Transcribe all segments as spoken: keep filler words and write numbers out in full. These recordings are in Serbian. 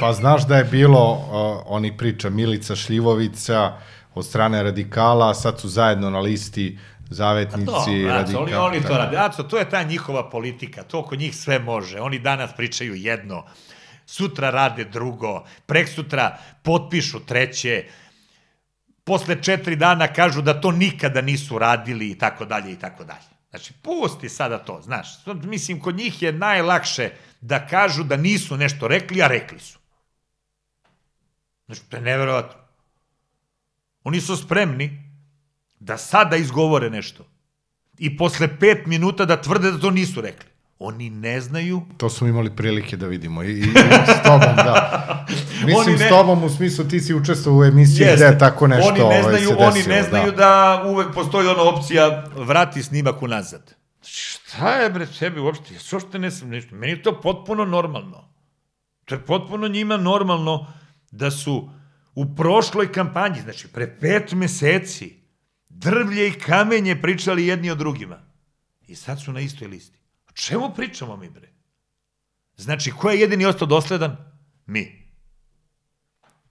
Pa znaš da je bilo oni priča Milica Šljivovića od strane radikala, sad su zajedno na listi zavetnici radikala. Oni to rade. Aco, to je ta njihova politika, to oko njih sve može. Oni danas pričaju jedno, sutra rade drugo, preksutra potpišu treće, posle četiri dana kažu da to nikada nisu radili i tako dalje i tako dalje. Znači, pusti sada to, znaš. Mislim, kod njih je najlakše da kažu da nisu nešto rekli, a rekli su. Znači, to je neverovatno. Oni su spremni da sada izgovore nešto i posle pet minuta da tvrde da to nisu rekli. Oni ne znaju... To smo imali prilike da vidimo. I s tobom, da. Mislim s tobom, u smislu ti si učestvovao u emisiji gde je tako nešto se desilo. Oni ne znaju da uvek postoji ona opcija vrati snimak unazad. Šta je bre sebi uopšte? Meni je to potpuno normalno. To je potpuno njima normalno da su u prošloj kampanji, znači pre pet meseci, drvlje i kamenje pričali jedni o drugima. I sad su na istoj listi. O čemu pričamo mi, bre? Znači, ko je jedini ostao dosledan? Mi.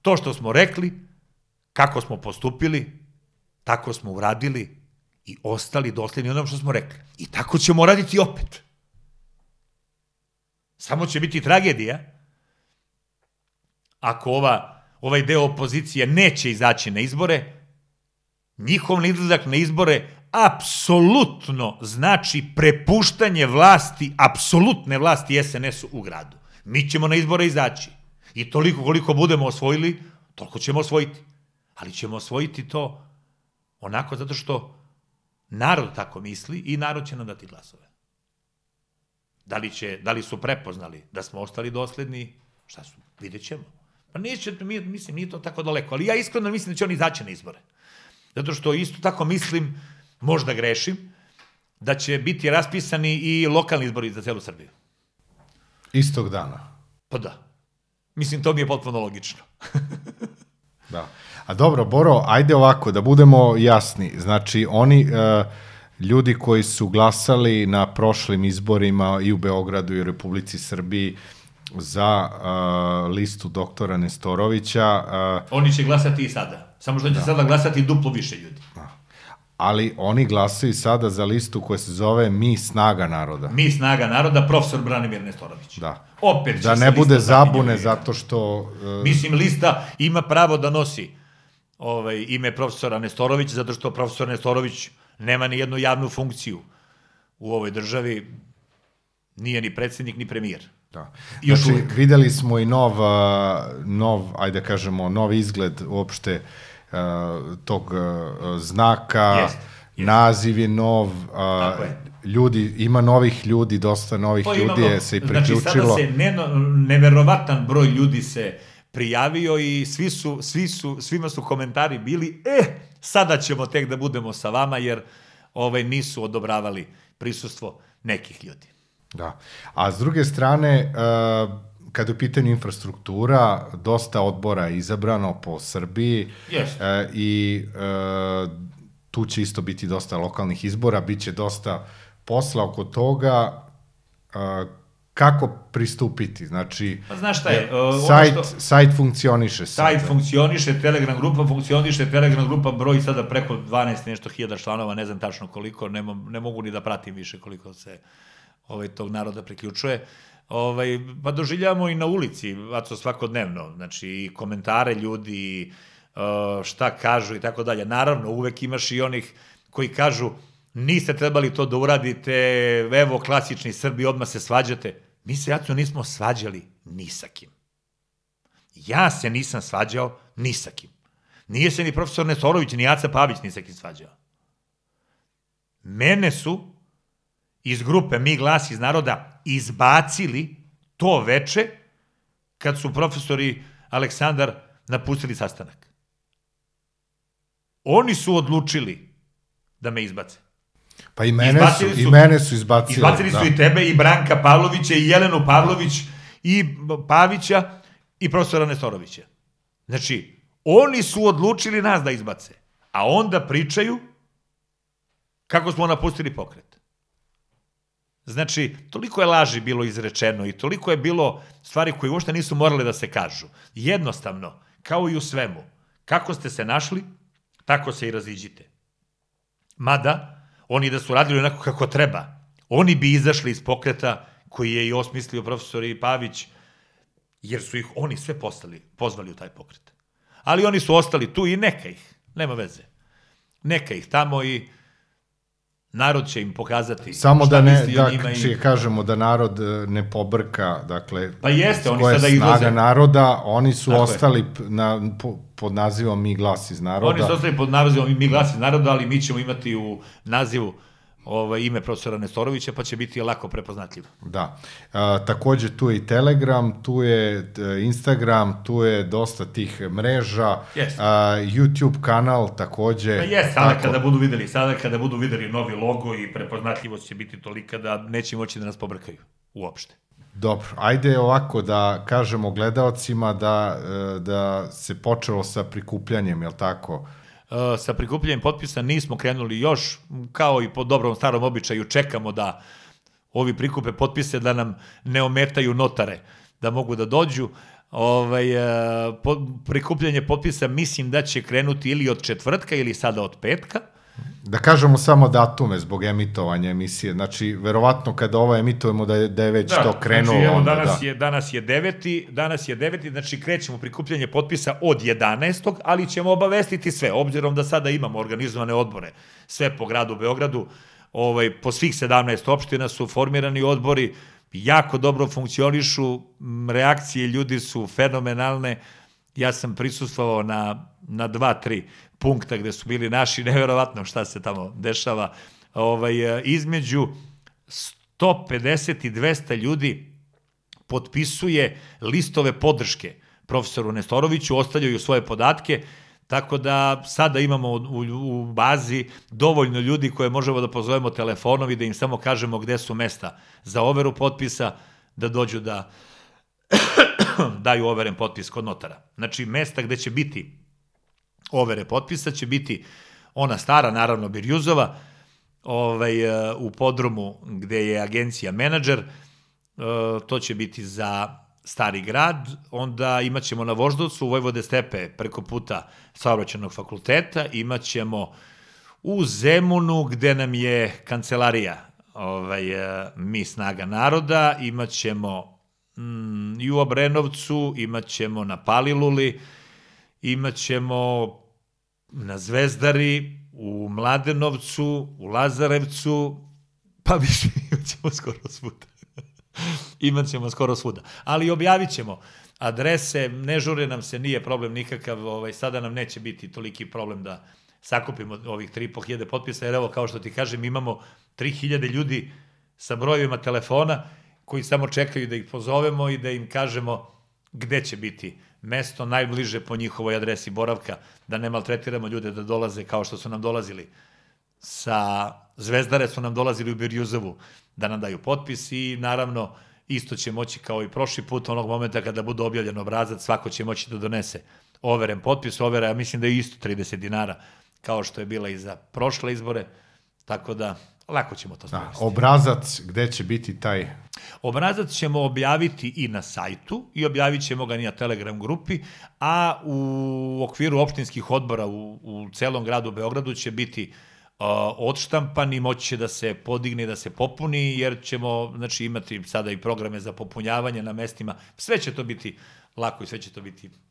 To što smo rekli, kako smo postupili, tako smo uradili i ostali dosledni onom što smo rekli. I tako ćemo raditi opet. Samo će biti tragedija ako ova, ovaj deo opozicije neće izaći na izbore, njihov izlazak na izbore apsolutno znači prepuštanje vlasti, apsolutne vlasti S N S-u u gradu. Mi ćemo na izbore izaći i toliko koliko budemo osvojili, toliko ćemo osvojiti. Ali ćemo osvojiti to onako zato što narod tako misli i narod će nam dati glasove. Da li su prepoznali da smo ostali dosledni, šta su, vidjet ćemo. Pa mislim, nije to tako daleko, ali ja iskreno mislim da će oni izaći na izbore. Zato što isto tako mislim, možda grešim, da će biti raspisani i lokalni izbori za celu Srbiju. Istog dana? Pa da. Mislim, to mi je potpuno logično. Da. A dobro, Boro, ajde ovako, da budemo jasni. Znači, oni ljudi koji su glasali na prošlim izborima i u Beogradu i u Republici Srbiji za listu doktora Nestorovića... Oni će glasati i sada. Samo što će sada glasati duplo više ljudi. Da. Ali oni glasaju sada za listu koja se zove Mi snaga naroda. Mi snaga naroda, profesor Branimir Nestorović. Da. Da ne bude zabune zato što... Mislim, lista ima pravo da nosi ime profesora Nestorović, zato što profesor Nestorović nema ni jednu javnu funkciju u ovoj državi. Nije ni predsednik, ni premijer. Znači, videli smo i nov, ajde kažemo, nov izgled uopšte tog znaka, naziv je nov, ima novih ljudi, dosta novih ljudi je se i priključilo. Znači sada se neverovatan broj ljudi se prijavio i svima su komentari bili, eh, sada ćemo tek da budemo sa vama jer nisu odobravali prisustvo nekih ljudi. Da, a s druge strane... Kada je u pitanju infrastruktura, dosta odbora je izabrano po Srbiji i tu će isto biti dosta lokalnih izbora, bit će dosta posla oko toga kako pristupiti. Znači, sajt funkcioniše. Sajt funkcioniše, Telegram grupa funkcioniše, Telegram grupa broji sada preko dvanaest nešto hiljada članova, ne znam tačno koliko, ne mogu ni da pratim više koliko se tog naroda priključuje. Pa doživljavamo i na ulici, Aco, svakodnevno, znači komentare ljudi, šta kažu i tako dalje. Naravno, uvek imaš i onih koji kažu niste trebali to da uradite, evo klasični Srbi, odmah se svađate. Mi se, Aco, nismo svađali ni sa kim. Ja se nisam svađao ni sa kim. Nije se ni profesor Nestorović, ni Aco Pavković ni sa kim svađao. Mene su iz grupe Mi glas iz naroda izbacili to veče kad su profesori Aleksandar napustili sastanak. Oni su odlučili da me izbace. Pa i mene su izbacili. Izbacili su i tebe, i Branka Pavlovića, i Jelenu Pavlović, i Pavića, i profesora Nestorovića. Znači, oni su odlučili nas da izbace. A onda pričaju kako smo napustili pokret. Znači, toliko je laži bilo izrečeno i toliko je bilo stvari koje uopšte nisu morale da se kažu. Jednostavno, kao i u svemu, kako ste se našli, tako se i raziđite. Mada, oni da su radili onako kako treba, oni bi izašli iz pokreta koji je i osmislio profesor Pavić, jer su ih oni sve postali, pozvali u taj pokret. Ali oni su ostali tu i neka ih, nema veze. Neka ih tamo i narod će im pokazati šta misli o njima. Samo da kažemo da narod ne pobrka, dakle, koja je snaga naroda, oni su ostali pod nazivom Mi glas iz naroda. Oni su ostali pod nazivom Mi glas iz naroda, ali mi ćemo imati u nazivu ime profesora Nestorovića, pa će biti lako prepoznatljivo. Da. Takođe, tu je i Telegram, tu je Instagram, tu je dosta tih mreža, YouTube kanal takođe. Jes, sada kada budu videli, sada kada budu videli novi logo i prepoznatljivost će biti tolika da neće moći da nas pobrkaju uopšte. Dobro, ajde ovako da kažemo gledaocima da se počelo sa prikupljanjem, jel tako? Sa prikupljanjem potpisa nismo krenuli još, kao i po dobrom starom običaju čekamo da ovi prikupe potpise, da nam ne ometaju notare, da mogu da dođu. Prikupljanje potpisa mislim da će krenuti ili od četvrtka ili sada od petka. Da kažemo samo datume zbog emitovanja emisije, znači verovatno kada ovo emitujemo da je već to krenulo. Danas je deveti, danas je deveti, znači krećemo prikupljanje potpisa od jedanaestog, ali ćemo obavestiti sve, obzirom da sada imamo organizovane odbore, sve po gradu Beogradu, po svih sedamnaest opština su formirani odbori, jako dobro funkcionišu, reakcije ljudi su fenomenalne. Ja sam prisustvovao na dva, tri punkta gde su bili naši, neverovatno šta se tamo dešava. Između sto pedeset i dvesta ljudi potpisuje listove podrške profesoru Nestoroviću, ostavljaju svoje podatke, tako da sada imamo u bazi dovoljno ljudi koje možemo da pozovemo telefonom i da im samo kažemo gde su mesta za overu potpisa, da dođu da daju overen potpis kod notara. Znači, mesta gde će biti overe potpisa će biti ona stara, naravno, Birjuzova, u podrumu gde je agencija Menadžer, to će biti za Stari grad, onda imat ćemo na Voždovcu, u Vojvode Stepe, preko puta Saobraćajnog fakulteta, imat ćemo u Zemunu, gde nam je kancelarija Mi snaga naroda, imat ćemo i u Obrenovcu, imat ćemo na Paliluli, imat ćemo na Zvezdari, u Mladenovcu, u Lazarevcu, pa više imat ćemo skoro svuda. Imat ćemo skoro svuda. Ali objavit ćemo adrese, ne žure nam se, nije problem nikakav, sada nam neće biti toliki problem da sakupimo ovih tri i po hiljade potpisa, jer evo, kao što ti kažem, imamo tri hiljade ljudi sa brojevima telefona, koji samo čekaju da ih pozovemo i da im kažemo gde će biti mesto najbliže po njihovoj adresi boravka, da ne maltretiramo ljude da dolaze kao što su nam dolazili. Sa Zvezdare su nam dolazili u Birjuzovu da nam daju potpis i naravno isto će moći kao i prošli put, onog momenta kada bude objavljen obrazac, svako će moći da donese overen potpis, overa, ja mislim da je isto trideset dinara kao što je bila i za prošle izbore, tako da lako ćemo to sprovesti. Obrazac, gde će biti taj? Obrazac ćemo objaviti i na sajtu i objavit ćemo ga i na Telegram grupi, a u okviru opštinskih odbora u celom gradu Beogradu će biti odštampan i moći će da se podigne i da se popuni, jer ćemo imati sada i programe za popunjavanje na mestima. Sve će to biti lako i sve će to biti